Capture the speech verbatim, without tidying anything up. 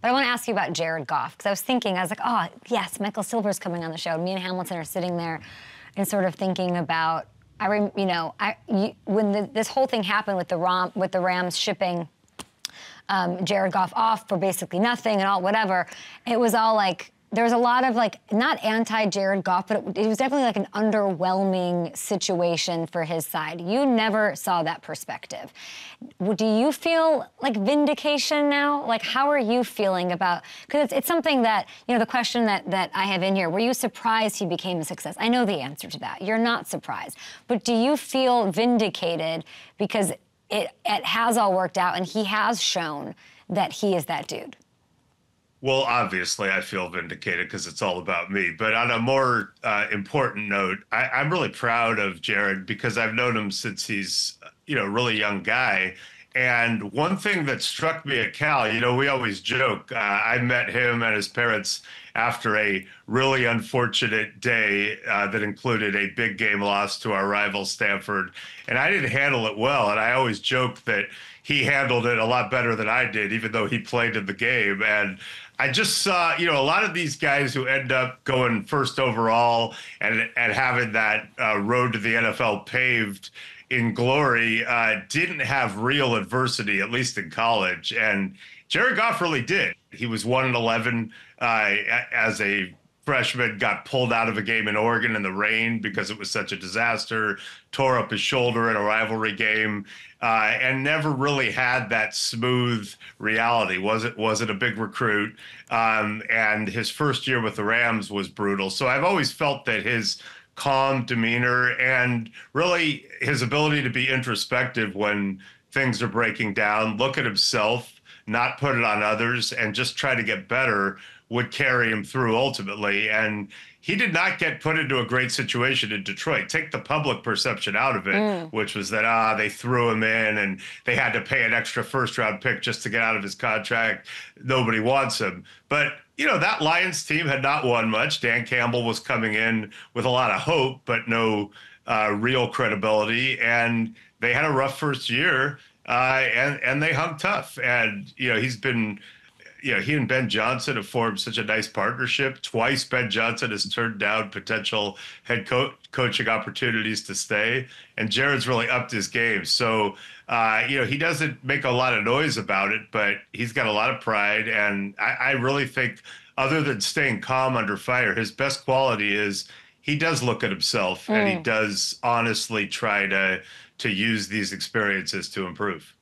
But I want to ask you about Jared Goff, because I was thinking, I was like, oh, yes, Michael Silver's coming on the show. Me and Hamilton are sitting there and sort of thinking about, I rem, you know, I, you, when the, this whole thing happened with the, Rom, with the Rams shipping um, Jared Goff off for basically nothing and all, whatever, it was all like, there was a lot of, like, not anti-Jared Goff, but it, it was definitely like an underwhelming situation for his side. You never saw that perspective. Do you feel, like, vindication now? Like, how are you feeling about... Because it's, it's something that, you know, the question that, that I have in here, were you surprised he became a success? I know the answer to that. You're not surprised. But do you feel vindicated because it, it has all worked out and he has shown that he is that dude? Well, obviously, I feel vindicated because it's all about me. But on a more uh, important note, I, I'm really proud of Jared because I've known him since he's, you know, a really young guy. And one thing that struck me at Cal, you know, we always joke. Uh, I met him and his parents after a really unfortunate day uh, that included a big game loss to our rival Stanford. And I didn't handle it well. And I always joke that he handled it a lot better than I did, even though he played in the game. And I just saw, you know, a lot of these guys who end up going first overall and, and having that uh, road to the N F L paved in glory uh, didn't have real adversity, at least in college. And Jared Goff really did. He was one and eleven uh, as a freshman, got pulled out of a game in Oregon in the rain because it was such a disaster, tore up his shoulder in a rivalry game, uh, and never really had that smooth reality. Wasn't, wasn't a big recruit. Um, and his first year with the Rams was brutal. So I've always felt that his calm demeanor and really his ability to be introspective when things are breaking down, look at himself, not put it on others, and just try to get better would carry him through ultimately. And he did not get put into a great situation in Detroit. Take the public perception out of it, mm. which was that, ah, they threw him in and they had to pay an extra first round pick just to get out of his contract. Nobody wants him. But, you know, that Lions team had not won much. Dan Campbell was coming in with a lot of hope, but no uh, real credibility. And they had a rough first year uh, and, and they hung tough. And, you know, he's been... You know, he and Ben Johnson have formed such a nice partnership. Twice, Ben Johnson has turned down potential head co coaching opportunities to stay. And Jared's really upped his game. So, uh, you know, he doesn't make a lot of noise about it, but he's got a lot of pride. And I, I really think, other than staying calm under fire, his best quality is he does look at himself mm. and he does honestly try to, to use these experiences to improve.